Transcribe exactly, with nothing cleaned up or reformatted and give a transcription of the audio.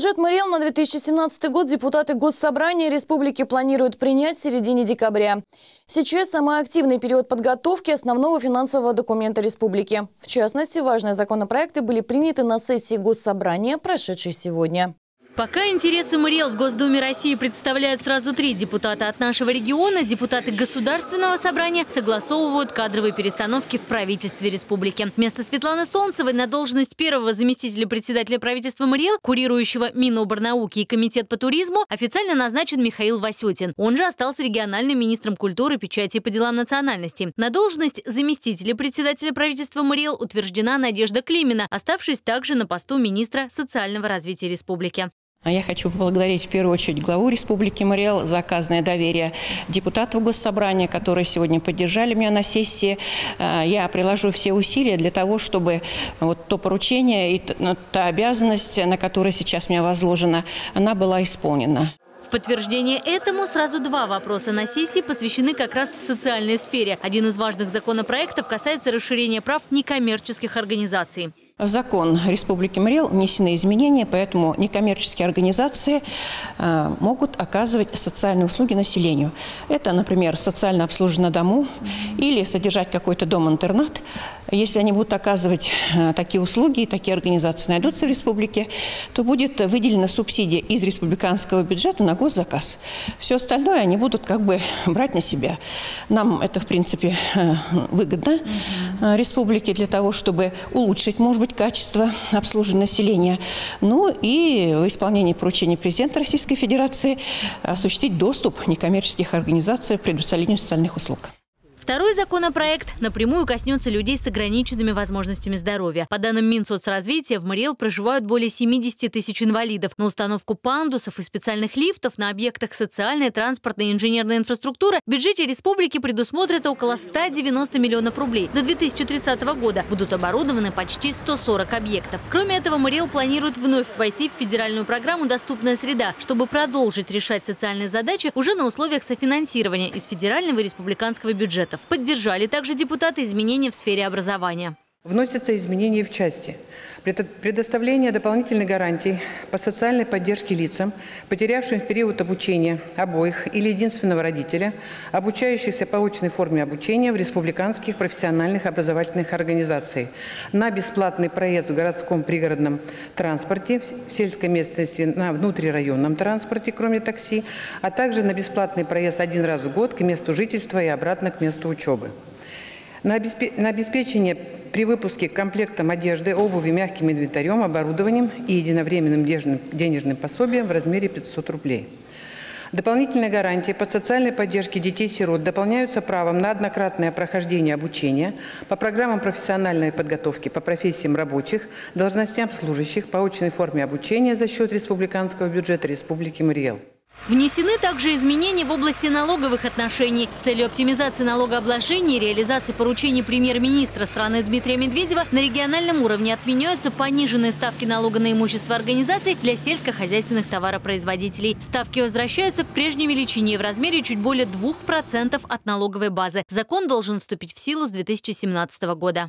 Бюджет Марий Эл на две тысячи семнадцатый год депутаты Госсобрания Республики планируют принять в середине декабря. Сейчас самый активный период подготовки основного финансового документа Республики. В частности, важные законопроекты были приняты на сессии Госсобрания, прошедшей сегодня. Пока интересы Марий Эл в Госдуме России представляют сразу три депутата от нашего региона, депутаты Государственного собрания согласовывают кадровые перестановки в правительстве республики. Вместо Светланы Солнцевой на должность первого заместителя председателя правительства Марий Эл, курирующего Миноборнауки и комитет по туризму, официально назначен Михаил Васютин. Он же остался региональным министром культуры, печати и по делам национальностей. На должность заместителя председателя правительства Марий Эл утверждена Надежда Климина, оставшись также на посту министра социального развития республики. Я хочу поблагодарить в первую очередь главу Республики Марий Эл за оказанное доверие депутатов Госсобрания, которые сегодня поддержали меня на сессии. Я приложу все усилия для того, чтобы вот то поручение и та обязанность, на которую сейчас мне возложена, она была исполнена. В подтверждение этому сразу два вопроса на сессии посвящены как раз социальной сфере. Один из важных законопроектов касается расширения прав некоммерческих организаций. В закон Республики Марий Эл внесены изменения, поэтому некоммерческие организации могут оказывать социальные услуги населению. Это, например, социальное обслуживание на дому или содержать какой-то дом-интернат. Если они будут оказывать такие услуги, и такие организации найдутся в республике, то будет выделена субсидия из республиканского бюджета на госзаказ. Все остальное они будут как бы брать на себя. Нам это, в принципе, выгодно республике для того, чтобы улучшить, может быть, качество обслуживания населения. Ну и в исполнении поручения президента Российской Федерации осуществить доступ некоммерческих организаций к предоставлению социальных услуг. Второй законопроект напрямую коснется людей с ограниченными возможностями здоровья. По данным Минсоцразвития, в Марий Эл проживают более семидесяти тысяч инвалидов. На установку пандусов и специальных лифтов на объектах социальной, транспортной и инженерной инфраструктуры в бюджете республики предусмотрят около ста девяноста миллионов рублей. До две тысячи тридцатого года будут оборудованы почти сто сорок объектов. Кроме этого, Марий Эл планирует вновь войти в федеральную программу «Доступная среда», чтобы продолжить решать социальные задачи уже на условиях софинансирования из федерального и республиканского бюджета. Поддержали также депутаты изменения в сфере образования. Вносятся изменения в части предоставления дополнительных гарантий по социальной поддержке лицам, потерявшим в период обучения обоих или единственного родителя, обучающихся по очной форме обучения в республиканских профессиональных образовательных организациях, на бесплатный проезд в городском пригородном транспорте, в сельской местности на внутрирайонном транспорте, кроме такси, а также на бесплатный проезд один раз в год к месту жительства и обратно к месту учебы. На обеспечение при выпуске комплектом одежды, обуви, мягким инвентарем, оборудованием и единовременным денежным пособием в размере пятисот рублей. Дополнительные гарантии по социальной поддержке детей-сирот дополняются правом на однократное прохождение обучения по программам профессиональной подготовки по профессиям рабочих, должностям служащих по очной форме обучения за счет республиканского бюджета Республики Марий Эл. Внесены также изменения в области налоговых отношений. С целью оптимизации налогообложения и реализации поручений премьер-министра страны Дмитрия Медведева на региональном уровне отменяются пониженные ставки налога на имущество организаций для сельскохозяйственных товаропроизводителей. Ставки возвращаются к прежней величине в размере чуть более двух процентов от налоговой базы. Закон должен вступить в силу с две тысячи семнадцатого года.